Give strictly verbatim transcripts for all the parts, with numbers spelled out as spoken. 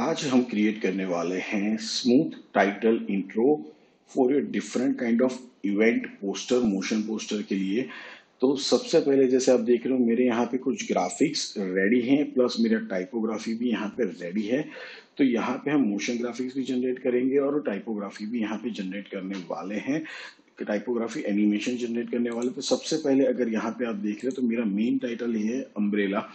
आज हम क्रिएट करने वाले हैं smooth title intro for your different kind of event poster, motion poster के लिए। तो सबसे पहले जैसे आप देख रहे हो मेरे यहाँ पे कुछ ग्राफिक्स रेडी हैं, प्लस मेरा टाइपोग्राफी भी यहाँ पे रेडी है। तो यहाँ पे हम मोशन ग्राफिक्स भी जनरेट करेंगे और टाइपोग्राफी भी यहाँ पे जनरेट करने वाले हैं, टाइपोग्राफी एनिमेशन जनरेट करने वाले। तो सबसे पहले अगर यहाँ पे आप देख रहे हो तो मेरा मेन टाइटल ये है अम्ब्रेला।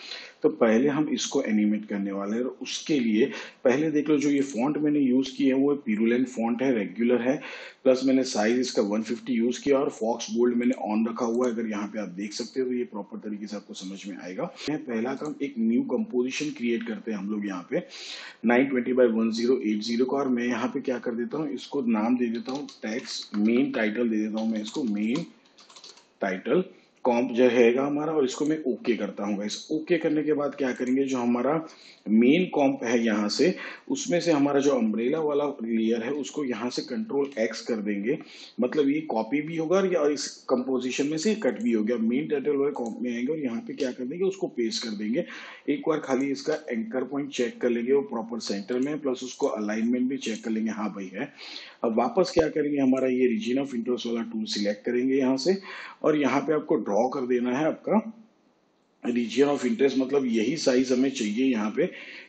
तो पहले हम इसको एनिमेट करने वाले हैं और उसके लिए पहले देख लो जो ये फॉन्ट मैंने यूज किया है वो पिरुलेन फॉन्ट है, रेगुलर है, प्लस मैंने साइज इसका वन फिफ्टी यूज किया और फॉक्स बोल्ड मैंने ऑन रखा हुआ है। अगर यहाँ पे आप देख सकते हो तो ये प्रॉपर तरीके से आपको समझ में आएगा। पहला काम एक न्यू कंपोजिशन क्रिएट करते हैं हम लोग यहाँ पे nine twenty by one zero eight zero का, और मैं यहाँ पे क्या कर देता हूँ इसको नाम दे देता हूँ टैक्स मेन टाइटल दे देता हूँ मैं इसको मेन टाइटल कॉम्प जो हैगा हमारा, और इसको मैं ओके okay करता हूँ। इस ओके okay करने के बाद क्या करेंगे जो हमारा मेन कॉम्प है यहाँ से उसमें से हमारा जो अम्ब्रेला वाला लेयर है उसको यहाँ से कंट्रोल एक्स कर देंगे, मतलब ये कॉपी भी होगा और इस कंपोजिशन में से कट भी हो गया। मेन टाइटल वाले कॉम्प में आएंगे और यहाँ पे क्या कर देंगे उसको पेस्ट कर देंगे। एक बार खाली इसका एंकर पॉइंट चेक कर लेंगे वो प्रॉपर सेंटर में, प्लस उसको अलाइनमेंट भी चेक कर लेंगे, हाँ भाई है। अब वापस क्या करेंगे हमारा ये रीजन ऑफ इंटरेस्ट वाला टूल सिलेक्ट करेंगे यहाँ से, और यहाँ पे आपको ड्रॉ कर देना है आपका रीजन ऑफ इंटरेस्ट, मतलब यही साइज हमें चाहिए यहाँ पे।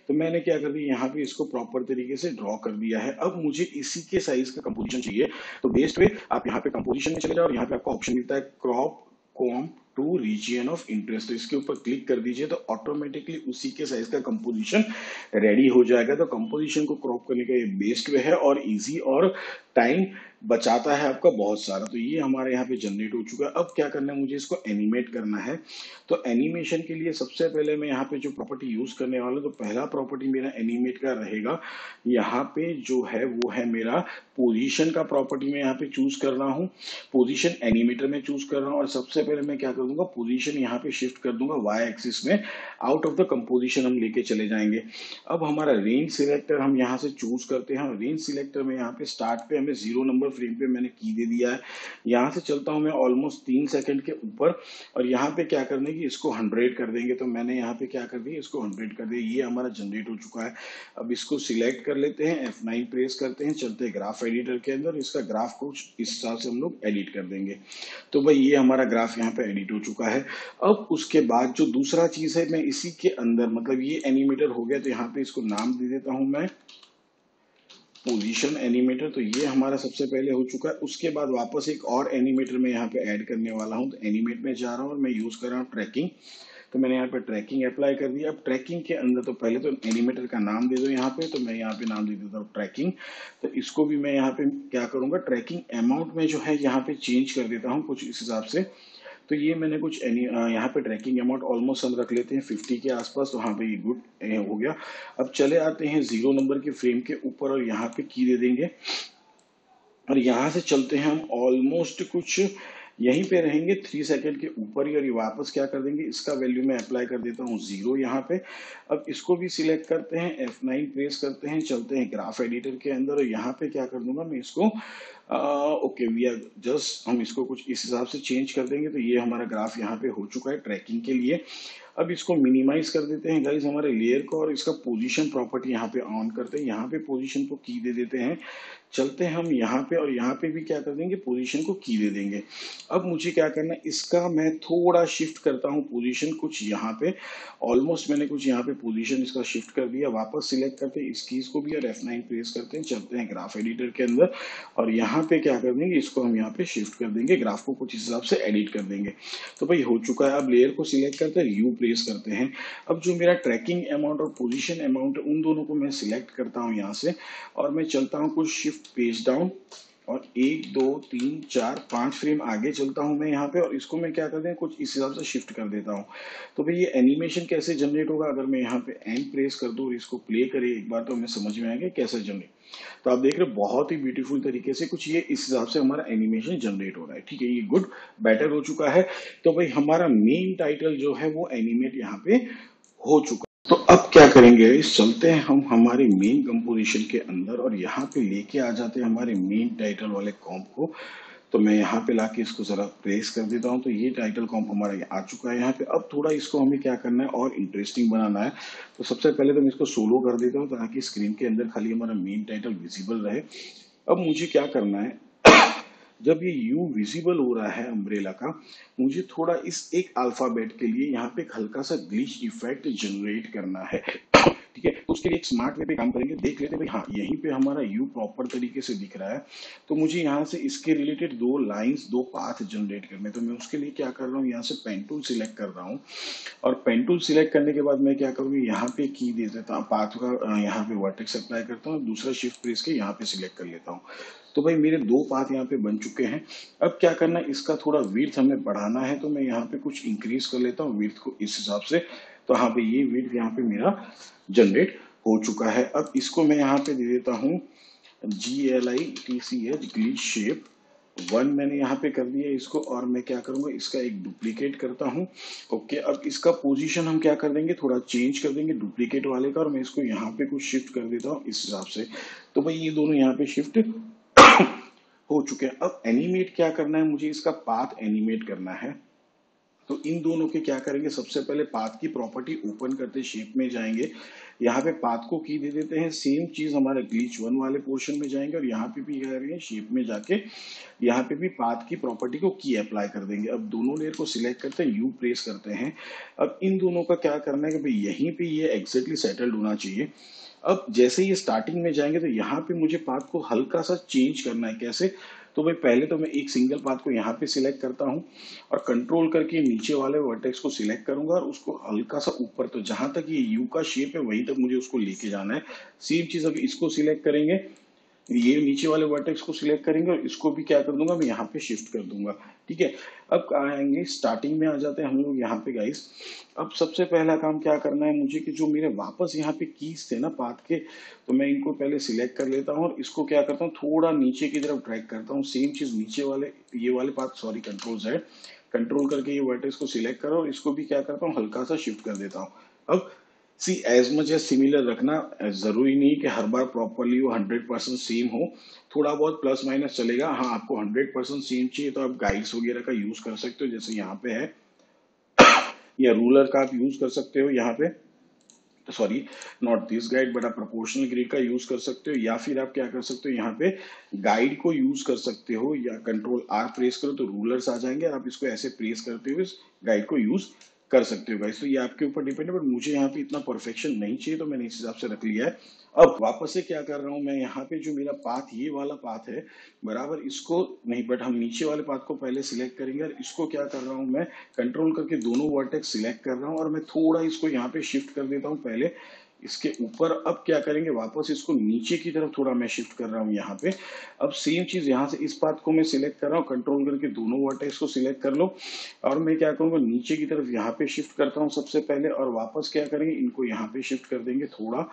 तो मैंने क्या कर दिया यहाँ पे इसको प्रॉपर तरीके से ड्रॉ कर दिया है। अब मुझे इसी के साइज का कंपोजिशन चाहिए, तो बेस्ट पे आप यहाँ पे कंपोजिशन में चले जाओ और यहाँ पे आपको ऑप्शन मिलता है crop comp to region of interest. इसके ऊपर क्लिक कर दीजिए तो ऑटोमेटिकली उसी के साइज का कंपोजिशन रेडी हो जाएगा। तो कंपोजिशन को क्रॉप करने का ये बेस्ट वे है और इजी और टाइम बचाता है आपका बहुत सारा। तो ये हमारे यहाँ पे जनरेट हो चुका है। अब क्या करना है मुझे इसको एनिमेट करना है। तो एनिमेशन के लिए सबसे पहले मैं यहाँ पे जो प्रॉपर्टी यूज करने वाला हूँ तो पहला प्रॉपर्टी मेरा एनिमेट का रहेगा यहाँ पे जो है वो है मेरा पोजीशन का प्रॉपर्टी। मैं यहाँ पे चूज कर रहा हूँ पोजीशन एनिमेटर में चूज कर रहा हूँ, और सबसे पहले मैं क्या करूंगा पोजीशन यहाँ पे शिफ्ट कर दूंगा वाई एक्सिस में, आउट ऑफ द कंपोजिशन हम लेके चले जाएंगे। अब हमारा रेंज सिलेक्टर हम यहाँ से चूज करते हैं, रेंज सिलेक्टर में यहाँ पे स्टार्ट पे हमें जीरो नंबर फ्रेम पे मैंने की दे दिया है। यहाँ से चलता हूँ मैं ऑलमोस्ट तीन सेकंड के ऊपर, और यहाँ पे क्या करने की इसको हंड्रेड कर देंगे। तो मैंने यहाँ पे क्या कर दिया इसको हंड्रेड कर दिया, ये हमारा जनरेट हो चुका है। अब इसको सिलेक्ट कर लेते हैं, एफ नाइन प्रेस करते हैं, चलते हैं ग्राफ एडिटर के अंदर, इसका ग्राफ को इस हिसाब से हम लोग एडिट कर देंगे। तो भाई ये हमारा ग्राफ यहाँ पे एडिट हो चुका है। अब उसके बाद जो दूसरा चीज है मैं इसी के अंदर, मतलब ये एनिमेटर हो गया तो यहाँ पे इसको नाम दे देता हूँ मैं पोजीशन एनिमेटर। तो ये हमारा सबसे पहले हो चुका है। उसके बाद वापस एक और एनिमेटर में यहाँ पे ऐड करने वाला हूँ, तो एनिमेट में जा रहा हूँ और मैं यूज कर रहा हूँ ट्रैकिंग। तो मैंने यहाँ पे ट्रैकिंग अप्लाई कर दिया। अब ट्रैकिंग के अंदर तो पहले तो एनिमेटर का नाम दे दो यहाँ पे, तो मैं यहाँ पे नाम दे देता हूँ ट्रैकिंग। तो इसको भी मैं यहाँ पे क्या करूंगा ट्रैकिंग अमाउंट में जो है यहाँ पे चेंज कर देता हूँ कुछ इस हिसाब से। तो ये मैंने कुछ यहाँ पे ट्रैकिंग अमाउंट ऑलमोस्ट हम रख लेते हैं फिफ्टी के आसपास, तो हाँ भाई ये गुड हो गया। अब चले आते हैं जीरो नंबर के फ्रेम के ऊपर और यहाँ पे की दे देंगे, और यहाँ से चलते हैं हम ऑलमोस्ट कुछ यहीं पे रहेंगे थ्री सेकंड के ऊपर ही, और ये वापस क्या कर देंगे इसका वैल्यू मैं अप्लाई कर देता हूँ जीरो यहाँ पे। अब इसको भी सिलेक्ट करते हैं, एफ नाइन प्रेस करते हैं, चलते हैं ग्राफ एडिटर के अंदर, और यहाँ पे क्या कर दूंगा मैं इसको ओके वी आर जस्ट हम इसको कुछ इस हिसाब से चेंज कर देंगे। तो ये हमारा ग्राफ यहाँ पे हो चुका है ट्रैकिंग के लिए। अब इसको मिनिमाइज कर देते हैं गाइज हमारे लेयर को, और इसका पोजीशन प्रॉपर्टी यहाँ पे ऑन करते हैं, यहाँ पे पोजीशन को की दे देते हैं, चलते हैं हम यहाँ पे और यहाँ पे भी क्या कर देंगे पोजीशन को की दे देंगे। अब मुझे क्या करना है इसका मैं थोड़ा शिफ्ट करता हूँ पोजीशन कुछ यहाँ पे, ऑलमोस्ट मैंने कुछ यहाँ पे पोजीशन इसका शिफ्ट कर दिया। वापस सिलेक्ट करते हैं इस चीज को भी और एफ नाइन प्रेस करते हैं, चलते हैं ग्राफ एडिटर के अंदर, और यहाँ पे क्या कर देंगे इसको हम यहाँ पे शिफ्ट कर देंगे, ग्राफ को कुछ हिसाब से एडिट कर देंगे। तो भाई हो चुका है। अब लेयर को सिलेक्ट करते हैं, यू प्रेस करते हैं। अब जो मेरा ट्रैकिंग अमाउंट और पोजीशन अमाउंट उन दोनों को मैं सिलेक्ट करता हूं यहाँ से, और मैं चलता हूं कुछ शिफ्ट पेज डाउन और एक दो तीन चार पांच फ्रेम आगे चलता हूं मैं यहाँ पे, और इसको मैं क्या करते हैं कुछ इस हिसाब से शिफ्ट कर देता हूं। तो भाई ये एनिमेशन कैसे जनरेट होगा अगर मैं यहाँ पे एंड प्रेस कर दूं और इसको प्ले करें एक बार, तो हमें समझ में आएगा कैसे जनरेट। तो आप देख रहे हो बहुत ही ब्यूटीफुल तरीके से कुछ ये इस हिसाब से हमारा एनिमेशन जनरेट हो रहा है। ठीक है, ये गुड बेटर हो चुका है। तो भाई हमारा मेन टाइटल जो है वो एनिमेट यहाँ पे हो चुका है। तो अब क्या करेंगे चलते हैं हम हमारे मेन कंपोजिशन के अंदर और यहाँ पे लेके आ जाते हैं हमारे मेन टाइटल वाले कॉम्प को। तो मैं यहाँ पे लाके इसको जरा प्रेस कर देता हूँ। तो ये टाइटल कॉम्प हमारा आ चुका है यहाँ पे। अब थोड़ा इसको हमें क्या करना है और इंटरेस्टिंग बनाना है। तो सबसे पहले तो मैं इसको सोलो कर देता हूँ ताकि स्क्रीन के अंदर खाली हमारा मेन टाइटल विजिबल रहे। अब मुझे क्या करना है, जब ये U विजिबल हो रहा है अम्ब्रेला का, मुझे थोड़ा इस एक अल्फाबेट के लिए यहाँ पे एक हल्का सा ग्लिच इफेक्ट जनरेट करना है, ठीक है। उसके लिए एक स्मार्ट वे पे काम करेंगे, देख लेते हैं भाई। हाँ, यहीं पे हमारा U प्रॉपर तरीके से दिख रहा है, तो मुझे यहाँ से इसके रिलेटेड दो लाइंस, दो पाथ जनरेट करने। तो मैं उसके लिए क्या कर रहा हूँ, यहाँ से पेन टूल सिलेक्ट कर रहा हूँ और पेन टूल सिलेक्ट करने के बाद मैं क्या करूँगी, यहाँ पे की दे देता हूँ पाथ का, यहाँ पे वर्टेक्स अप्लाई करता हूँ, दूसरा शिफ्ट प्रेस के यहाँ पे सिलेक्ट कर लेता हूँ। तो भाई मेरे दो पाथ यहाँ पे बन चुके हैं। अब क्या करना है, इसका थोड़ा विड्थ हमें बढ़ाना है, तो मैं यहाँ पे कुछ इंक्रीज कर लेता हूँ विड्थ को इस हिसाब से। तो हाँ भाई, ये विड्थ यहाँ पे मेरा जनरेट हो चुका है। अब इसको मैं यहाँ पे दे देता हूँ G L I T C H glitch shape one, मैंने यहाँ पे कर दिया इसको। और मैं क्या करूँगा, इसका एक डुप्लीकेट करता हूँ, ओके। अब इसका पोजीशन हम क्या कर देंगे, थोड़ा चेंज कर देंगे डुप्लीकेट वाले का, और मैं इसको यहाँ पे कुछ शिफ्ट कर देता हूँ इस हिसाब से। तो भाई ये दोनों यहाँ पे शिफ्ट हो चुके हैं। अब एनिमेट क्या करना है, मुझे इसका पाथ एनिमेट करना है। तो इन दोनों के क्या करेंगे, सबसे पहले पाथ की प्रॉपर्टी ओपन करते शेप में जाएंगे, यहाँ पे पाथ को की दे देते हैं, सेम चीज हमारे ग्लिच वन वाले पोर्शन में जाएंगे और यहाँ पे भी क्या करेंगे, शेप में जाके यहाँ पे भी पाथ की प्रॉपर्टी को की अप्लाई कर देंगे। अब दोनों लेयर को सिलेक्ट करते हैं, यू प्रेस करते हैं। अब इन दोनों का क्या करना है कि भाई यहीं पे ये एग्जैक्टली सेटल्ड होना चाहिए। अब जैसे ये स्टार्टिंग में जाएंगे तो यहाँ पे मुझे पाथ को हल्का सा चेंज करना है। कैसे, तो भाई पहले तो मैं एक सिंगल पाथ को यहाँ पे सिलेक्ट करता हूँ और कंट्रोल करके नीचे वाले वर्टेक्स को सिलेक्ट करूंगा और उसको हल्का सा ऊपर, तो जहां तक ये यू का शेप है वहीं तक मुझे उसको लेके जाना है। सेम चीज अब इसको सिलेक्ट करेंगे, ये नीचे वाले वर्टेक्स को सिलेक्ट करेंगे और इसको भी क्या कर दूंगा, मैं यहाँ पे शिफ्ट कर दूंगा, ठीक है। अब कहाँ आएंगे, स्टार्टिंग में आ जाते हैं हम लोग यहाँ पे गाइस। अब सबसे पहला काम क्या करना है मुझे कि जो मेरे वापस यहाँ पे कीज थे ना पाथ के, तो मैं इनको पहले सिलेक्ट कर लेता हूँ और इसको क्या करता हूँ, थोड़ा नीचे की तरफ ड्रैग करता हूँ। सेम चीज नीचे वाले ये वाले path, sorry control Z, control करके ये वर्टेक्स को सिलेक्ट करो और इसको भी क्या करता हूँ हल्का सा शिफ्ट कर देता हूँ। अब see as much as similar रखना, जरूरी नहीं कि हर बार प्रॉपरली वो हंड्रेड परसेंट सेम हो, थोड़ा बहुत प्लस माइनस चलेगा। हाँ, आपको हंड्रेड परसेंट सेम चाहिए तो आप गाइड्स वगैरह का यूज कर सकते हो, जैसे यहाँ पे है, या रूलर का आप यूज कर सकते हो यहाँ पे, sorry not this guide but आप प्रोपोर्शनल ग्रिड का यूज कर सकते हो, या फिर आप क्या कर सकते हो यहाँ पे गाइड को यूज कर सकते हो, या कंट्रोल आर प्रेस करो तो रूलर्स आ जाएंगे, आप इसको ऐसे प्रेस करते हुए गाइड को यूज कर सकते हो गाइस। तो ये आपके ऊपर डिपेंड है, बट मुझे यहाँ पे इतना परफेक्शन नहीं चाहिए तो मैंने इस हिसाब से रख लिया है। अब वापस से क्या कर रहा हूँ मैं, यहाँ पे जो मेरा पाथ ये वाला पाथ है बराबर इसको नहीं, बट हम नीचे वाले पाथ को पहले सिलेक्ट करेंगे और इसको क्या कर रहा हूँ मैं, कंट्रोल करके दोनों वर्टेक्स सिलेक्ट कर रहा हूँ और मैं थोड़ा इसको यहाँ पे शिफ्ट कर देता हूँ पहले इसके ऊपर। अब क्या करेंगे, वापस इसको नीचे की तरफ थोड़ा मैं शिफ्ट कर रहा हूँ यहाँ पे। अब सेम चीज यहाँ से इस पाथ को मैं सिलेक्ट कर रहा हूँ, कंट्रोल करके दोनों वर्टेक्स को सिलेक्ट कर लो और मैं क्या करूँगा नीचे की तरफ यहाँ पे शिफ्ट करता हूँ सबसे पहले, और वापस क्या करेंगे इनको यहाँ पे शिफ्ट कर देंगे थोड़ा,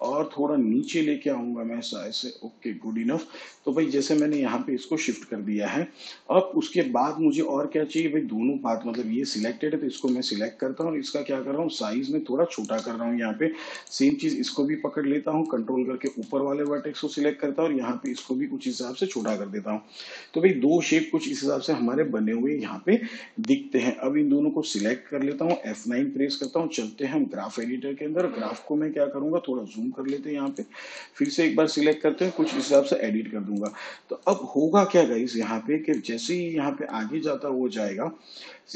और थोड़ा नीचे लेके आऊंगा मैं शायद से, ओके गुड इनफ। तो भाई जैसे मैंने यहाँ पे इसको शिफ्ट कर दिया है। अब उसके बाद मुझे और क्या चाहिए भाई, दोनों पाथ मतलब ये सिलेक्टेड है तो इसको मैं सिलेक्ट करता हूँ और इसका क्या कर रहा हूँ, साइज में थोड़ा छोटा कर रहा हूँ यहाँ पे। सेम चीज इसको भी पकड़ लेता हूँ, कंट्रोल करके ऊपर वाले वर्टेक्स को सिलेक्ट करता हूँ और यहाँ पे इसको भी कुछ हिसाब से छोटा कर देता हूँ। तो भाई दो शेप कुछ इस हिसाब से हमारे बने हुए यहाँ पे दिखते हैं। अब इन दोनों को सिलेक्ट कर लेता हूँ, एफ नाइन प्रेस करता हूँ, चलते हैं हम ग्राफ एडिटर के अंदर। ग्राफ को मैं क्या करूंगा, थोड़ा जूम कर लेते हैं यहाँ पे, फिर से एक बार सिलेक्ट करते हैं, कुछ हिसाब से एडिट कर दूंगा। तो अब होगा क्या गाइस यहाँ पे कि जैसे ही यहाँ पे आगे जाता हो जाएगा,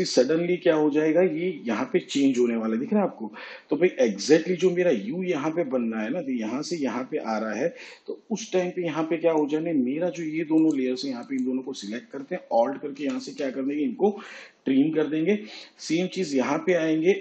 सडनली क्या हो जाएगा, ये यहाँ पे चेंज होने वाला दिख रहा है आपको। तो भाई एग्जैक्टली जो मेरा यू यहाँ पे बन रहा है ना, तो यहाँ से यहाँ पे आ रहा है, तो उस टाइम पे यहाँ पे क्या हो जाने, मेरा जो ये दोनों लेयर्स हैं यहाँ पे, इन दोनों को सिलेक्ट करते हैं, ऑल्ट करके यहाँ से क्या कर देंगे, इनको ट्रिम कर देंगे। सेम चीज यहाँ पे आएंगे,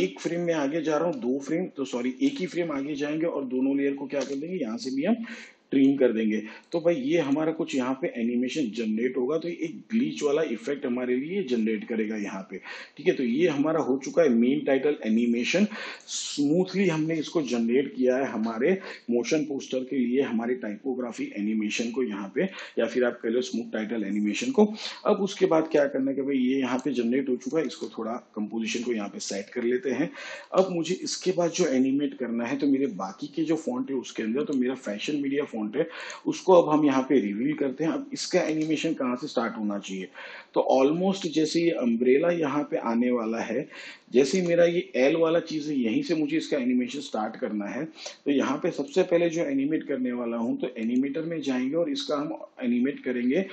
एक फ्रेम में आगे जा रहा हूँ, दो फ्रेम तो सॉरी एक ही फ्रेम आगे जाएंगे और दोनों लेयर को क्या कर देंगे, यहाँ से भी हम ट्रिम कर देंगे। तो भाई ये हमारा कुछ यहाँ पे एनिमेशन जनरेट होगा, तो ये एक ग्लिच वाला इफेक्ट हमारे लिए जनरेट करेगा यहाँ पे, ठीक है। तो ये हमारा हो चुका है मेन टाइटल एनिमेशन, स्मूथली हमने इसको जनरेट किया है हमारे मोशन पोस्टर के लिए, हमारे टाइपोग्राफी एनिमेशन को यहाँ पे, या फिर आप कह लो स्मूथ टाइटल एनिमेशन को। अब उसके बाद क्या करना है कि भाई ये यहाँ पे जनरेट हो चुका है, इसको थोड़ा कंपोजिशन को यहाँ पे सेट कर लेते हैं। अब मुझे इसके बाद जो एनिमेट करना है, तो मेरे बाकी के जो फॉन्ट है उसके अंदर, तो मेरा फैशन मीडिया फोन पे, उसको अब हम यहाँ पे रिवील करते हैं। अब इसका एनिमेशन कहाँ से स्टार्ट होना चाहिए, तो ऑलमोस्ट जैसे ये अम्ब्रेला यहाँ पे आने वाला है, जैसे मेरा ये एल वाला चीज है, यहीं से मुझे इसका एनिमेशन स्टार्ट करना है। तो यहाँ पे सबसे पहले जो एनिमेट करने वाला हूँ, तो एनिमेटर में जाएंगे और इसका हम एनिमेट करेंगे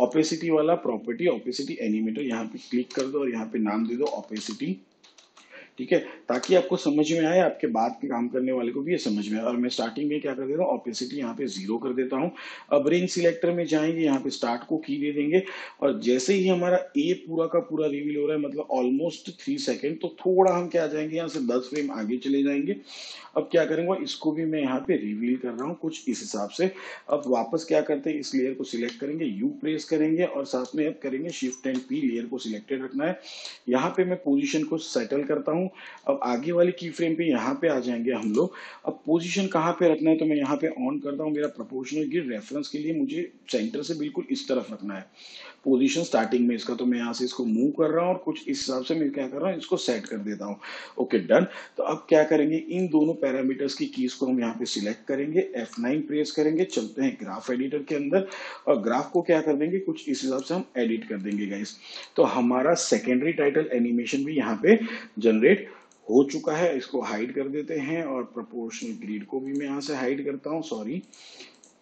ऑपेसिटी वाला प्रॉपर्टी, ऑपेसिटी एनिमेटर, यहाँ पे क्लिक कर दो और यहाँ पे नाम दे दो ऑपेसिटी, ठीक है, ताकि आपको समझ में आए, आपके बाद के काम करने वाले को भी ये समझ में आए। और मैं स्टार्टिंग में क्या कर देता हूँ, ऑपेसिटी यहाँ पे जीरो कर देता हूँ। अब रेंज सिलेक्टर में जाएंगे, यहाँ पे स्टार्ट को की दे देंगे और जैसे ही हमारा ए पूरा का पूरा रिवील हो रहा है, मतलब ऑलमोस्ट थ्री सेकेंड, तो थोड़ा हम क्या जाएंगे, यहाँ से दस फ्रेम आगे चले जाएंगे। अब क्या करेंगे, इसको भी मैं यहाँ पे रिवील कर रहा हूँ कुछ इस हिसाब से। अब वापस क्या करते हैं, इस लेयर को सिलेक्ट करेंगे, यू प्रेस करेंगे और साथ में अब करेंगे शिफ्ट एंड पी, लेयर को सिलेक्टेड रखना है। यहाँ पे मैं पोजिशन को सेटल करता हूँ। अब आगे वाले की फ्रेम पे यहाँ पे आ जाएंगे हम लोग। अब पोजीशन कहाँ पे रखना है, तो मैं यहाँ पे ऑन करता हूँ, मेरा प्रोपोर्शनल ग्रिड रेफरेंस के लिए मुझे सेंटर से बिल्कुल इस तरफ रखना है पोजीशन स्टार्टिंग में इसका, तो मैं यहाँ से इसको मूव कर रहा हूँ और कुछ इस हिसाब से मैं क्या कर रहा हूँ, इसको सेट कर देता हूँ। Okay done. तो अब क्या करेंगे, इन दोनों पैरामीटर्स की कीज को हम यहाँ पे सिलेक्ट करेंगे, एफ नाइन प्रेस करेंगे, चलते हैं ग्राफ एडिटर के अंदर और ग्राफ को क्या कर देंगे, कुछ इस हिसाब से हम एडिट कर देंगे गाइस। तो हमारा सेकेंडरी टाइटल एनिमेशन भी यहाँ पे जनरेट हो चुका है। इसको हाइड कर देते हैं और प्रोपोर्शनल ग्रिड को भी मैं यहाँ से हाइड करता हूँ, सॉरी।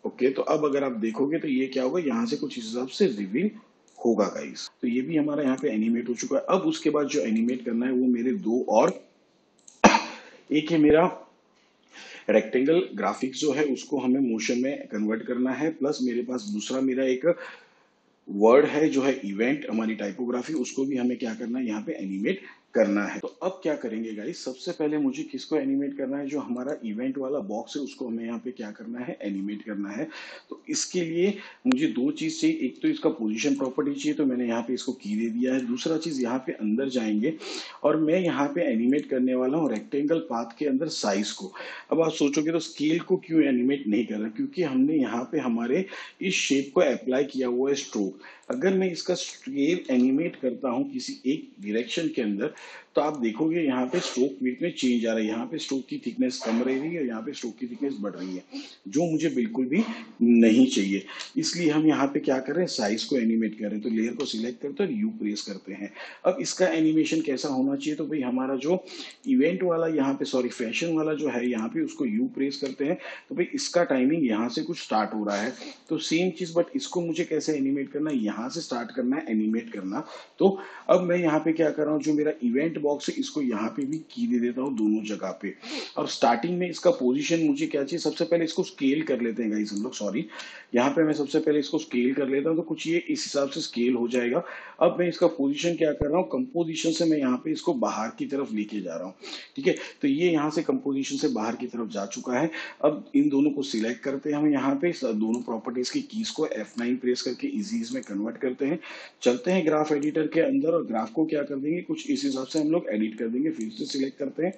ओके, तो अब अगर आप देखोगे तो ये क्या होगा, यहाँ से कुछ हिसाब से रिवील होगा गाइस। तो ये भी हमारा यहाँ पे एनिमेट हो चुका है। अब उसके बाद जो एनिमेट करना है वो मेरे दो, और एक है मेरा रेक्टेंगल ग्राफिक्स जो है उसको हमें मोशन में कन्वर्ट करना है, प्लस मेरे पास दूसरा मेरा एक वर्ड है जो है इवेंट, हमारी टाइपोग्राफी, उसको भी हमें क्या करना है, यहाँ पे एनिमेट करना है। तो अब क्या करेंगे गाइस, सबसे पहले मुझे किसको एनिमेट करना है, जो हमारा इवेंट वाला बॉक्स है उसको हमें यहाँ पे क्या करना है, एनिमेट करना है। तो इसके लिए मुझे दो चीज चाहिए, एक तो इसका पोजीशन प्रॉपर्टी चाहिए, तो मैंने यहाँ पे इसको की दे दिया है। दूसरा चीज, यहाँ पे अंदर जाएंगे और मैं यहाँ पे एनिमेट करने वाला हूँ रेक्टेंगल पाथ के अंदर साइज को। अब आप सोचोगे तो स्केल को क्यों एनिमेट नहीं कर रहा, क्योंकि हमने यहाँ पे हमारे इस शेप को अप्लाई किया हुआ है स्ट्रोक। अगर मैं इसका स्केल एनिमेट करता हूँ किसी एक डिरेक्शन के अंदर, तो आप देखोगे यहाँ पे स्ट्रोक विड्थ में चेंज आ रहा है, यहाँ पे स्ट्रोक की थिकनेस कम रह रही है और यहाँ पे स्ट्रोक की थिकनेस बढ़ रही है, जो मुझे बिल्कुल भी नहीं चाहिए। इसलिए हम यहाँ पे क्या कर रहे हैं, साइज को एनिमेट कर रहे हैं। तो लेयर को सिलेक्ट करते हैं, यू प्रेस करते हैं। अब इसका एनिमेशन कैसा होना चाहिए, तो भाई हमारा जो इवेंट वाला यहाँ पे, सॉरी फैशन वाला जो है यहाँ पे, उसको यू प्रेस करते हैं, तो भाई इसका टाइमिंग यहाँ से कुछ स्टार्ट हो रहा है। तो सेम चीज, बट इसको मुझे कैसे एनिमेट करना है, यहाँ से स्टार्ट करना है एनिमेट करना। तो अब मैं यहाँ पे क्या कर रहा हूँ, जो मेरा इवेंट बॉक्स है इसको यहाँ पे भी की दे देता हूँ, दोनों जगह पे। और स्टार्टिंग में इसका पोजीशन मुझे क्या चाहिए, सबसे पहले इसको स्केल कर लेते हैं गाइस हम लोग, सॉरी। यहाँ पे मैं सबसे पहले इसको स्केल कर लेता हूँ, तो कुछ ये इस हिसाब से स्केल हो जाएगा। अब मैं इसका पोजीशन क्या कर रहा हूँ, कंपोजिशन से मैं यहाँ पे इसको बाहर की तरफ लेके जा रहा हूँ, ठीक है। तो ये यहाँ से कंपोजिशन से बाहर की तरफ जा चुका है। अब इन दोनों को सिलेक्ट करते हैं हम, यहाँ पे दोनों प्रॉपर्टीज की कीज को एफ नाइन प्रेस करके इजीज में कन्वर्ट करते हैं, चलते हैं ग्राफ एडिटर के अंदर और ग्राफ को क्या कर देंगे, कुछ इस हिसाब से हम लोग एडिट कर देंगे। फिर से सिलेक्ट करते हैं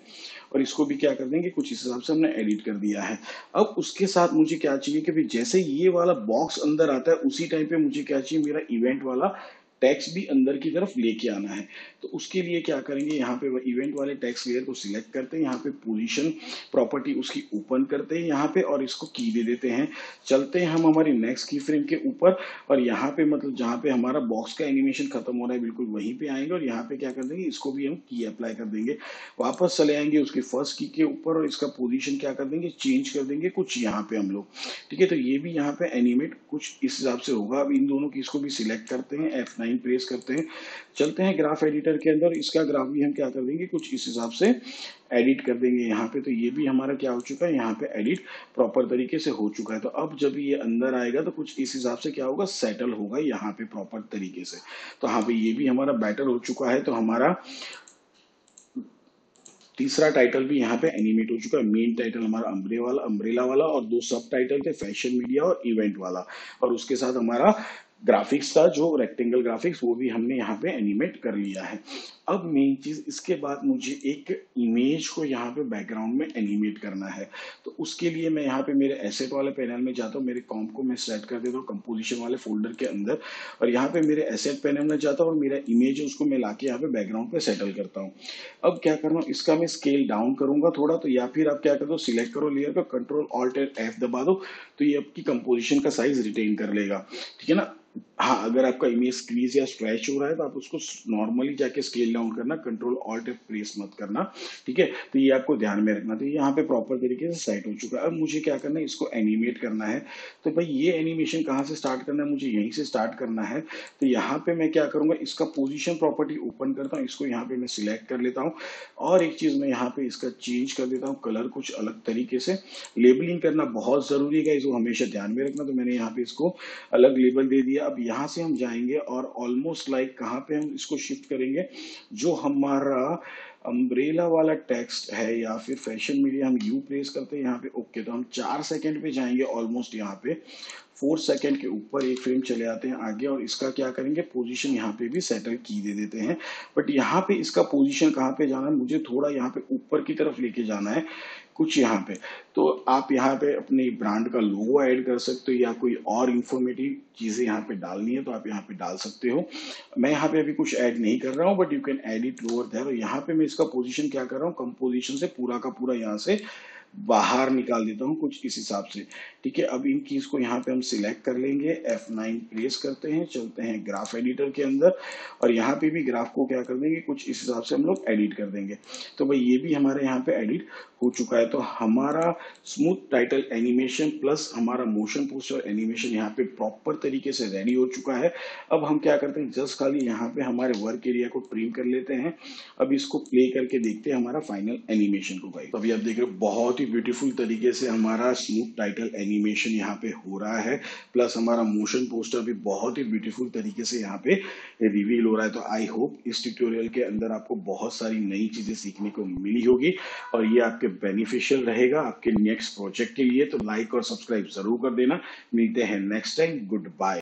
और इसको भी क्या कर देंगे, कुछ इस हिसाब से हमने एडिट कर दिया है। अब उसके साथ मुझे क्या चाहिए कि जैसे ये वाला बॉक्स अंदर आता है, उसी टाइम पे मुझे क्या चाहिए, मेरा इवेंट वाला टैक्स भी अंदर की तरफ लेके आना है। तो उसके लिए क्या करेंगे, यहाँ पे इवेंट वाले टैक्स लेयर को सिलेक्ट करते हैं, यहाँ पे पोजीशन प्रॉपर्टी उसकी ओपन करते हैं यहाँ पे और इसको की दे देते हैं। चलते हैं हम हमारी नेक्स्ट की फ्रेम के ऊपर और यहाँ पे मतलब जहाँ पे हमारा बॉक्स का एनिमेशन खत्म हो रहा है बिल्कुल वहीं पे आएंगे और यहाँ पे क्या कर देंगे, इसको भी हम की अप्लाई कर देंगे। वापस चले आएंगे उसकी फर्स्ट की के ऊपर और इसका पोजिशन क्या कर देंगे, चेंज कर देंगे कुछ यहाँ पे हम लोग, ठीक है। तो ये भी यहाँ पे एनिमेट कुछ इस हिसाब से होगा। अब इन दोनों की इसको भी सिलेक्ट करते हैं, एफ नाइन प्रेस करते हैं, चलते हैं ग्राफ एडिटर के अंदर, इसका ग्राफ भी हम क्या कर देंगे, कुछ इस हिसाब से एडिट कर देंगे यहाँ पे। तो ये भी हमारा क्या हो चुका है, यहाँ पे एडिट प्रॉपर तरीके से हो चुका है। तो अब जब ये अंदर आएगा तो कुछ इस हिसाब से क्या होगा, सेटल होगा यहाँ पे प्रॉपर तरीके से। तो हाँ भाई, ये भी हमारा बेटर हो चुका है। तो हमारा तीसरा टाइटल भी यहाँ पे एनिमेट हो चुका है। मेन टाइटल हमारा अम्ब्रेला वाला, अम्ब्रेला वाला और दो सब टाइटल थे, फैशन मीडिया और इवेंट वाला, और उसके साथ हमारा ग्राफिक्स था जो रेक्टेंगल ग्राफिक्स, वो भी हमने यहाँ पे एनिमेट कर लिया है। अब मेन चीज इसके बाद मुझे एक इमेज को यहाँ पे बैकग्राउंड में एनिमेट करना है, तो उसके लिए मैं यहाँ पे मेरे एसेट वाले पैनल में जाता हूँ, मेरे कॉम्प को मैं सेलेक्ट कर देता हूँ कंपोजिशन वाले फोल्डर के अंदर, और यहाँ पे मेरे एसेट पैनल में जाता हूँ और मेरा इमेज है उसको मैं लाके यहाँ पे बैकग्राउंड पे सेटल करता हूँ। अब क्या करना, इसका मैं स्केल डाउन करूंगा थोड़ा, तो या फिर आप क्या कर दो, सिलेक्ट करो लेयर को, कंट्रोल ऑल्ट एंड एफ दबा दो, तो ये आपकी कंपोजिशन का साइज रिटेन कर लेगा, ठीक है ना। हाँ, अगर आपका इमेज स्क्वीज या स्ट्रेच हो रहा है तो आप उसको नॉर्मली जाके स्केल डाउन करना, कंट्रोल ऑल्ट एफ प्रेस मत करना, ठीक है। तो ये आपको ध्यान में रखना। तो यहाँ पे प्रॉपर तरीके से सेट हो चुका है। अब मुझे क्या करना है, इसको एनिमेट करना है। तो भाई ये एनिमेशन कहाँ से स्टार्ट करना है, मुझे यहीं से स्टार्ट करना है। तो यहाँ पे मैं क्या करूँगा, इसका पोजिशन प्रॉपर्टी ओपन करता हूँ, इसको यहाँ पे मैं सिलेक्ट कर लेता हूँ और एक चीज मैं यहाँ पे इसका चेंज कर देता हूँ कलर कुछ अलग तरीके से। लेबलिंग करना बहुत जरूरी है, इसको हमेशा ध्यान में रखना। तो मैंने यहाँ पे इसको अलग लेबल दे दिया। अब यहाँ से हम जाएंगे और ऑलमोस्ट लाइक कहाँ पे हम इसको शिफ्ट करेंगे, जो हमारा अम्ब्रेला वाला टेक्स्ट है या फिर फैशन मीडिया, हम यू प्रेस करते हैं यहाँ पे, ओके। तो हम चार सेकंड पे जाएंगे, ऑलमोस्ट यहाँ पे फोर सेकंड के ऊपर एक फ्रेम चले आते हैं आगे, और इसका क्या करेंगे, पोजीशन यहाँ पे भी सेटल की दे देते हैं। बट यहाँ पे इसका पोजीशन कहाँ पे जाना है, मुझे थोड़ा यहाँ पे ऊपर की तरफ लेके जाना है कुछ यहाँ पे। तो आप यहाँ पे अपने ब्रांड का लोगो ऐड कर सकते हो या कोई और इंफॉर्मेटिव चीजें यहाँ पे डालनी है तो आप यहाँ पे डाल सकते हो। मैं यहाँ पे अभी कुछ ऐड नहीं कर रहा हूँ, but you can edit lower there. और यहाँ पे मैं इसका पोजीशन क्या कर रहा हूँ, कंपोजिशन से पूरा का पूरा यहाँ से बाहर निकाल देता हूँ कुछ इस हिसाब से, ठीक है। अब इन कीज को यहाँ पे हम सिलेक्ट कर लेंगे, एफ नाइन प्रेस करते हैं, चलते हैं ग्राफ एडिटर के अंदर, और यहाँ पे भी ग्राफ को क्या कर देंगे, कुछ इस हिसाब से हम लोग एडिट कर देंगे। तो भाई ये भी हमारे यहाँ पे एडिट हो चुका है। तो हमारा स्मूथ टाइटल एनिमेशन प्लस हमारा मोशन पोस्टर एनिमेशन यहाँ पे प्रॉपर तरीके से रेडी हो चुका है। अब हम क्या करते हैं, जस्ट खाली यहाँ पे हमारे वर्क एरिया को ट्रिम कर लेते हैं। अब इसको प्ले करके देखते हैं हमारा फाइनल एनिमेशन को। भाई अभी आप देख रहे हो बहुत ब्यूटीफुल तरीके से हमारा स्मूथ टाइटल एनिमेशन यहाँ पे हो रहा है, प्लस हमारा मोशन पोस्टर भी बहुत ही ब्यूटीफुल तरीके से यहाँ पे रिवील हो रहा है। तो आई होप इस ट्यूटोरियल के अंदर आपको बहुत सारी नई चीजें सीखने को मिली होगी और ये आपके बेनिफिशियल रहेगा आपके नेक्स्ट प्रोजेक्ट के लिए। तो लाइक और सब्सक्राइब जरूर कर देना। मिलते हैं नेक्स्ट टाइम, गुड बाय।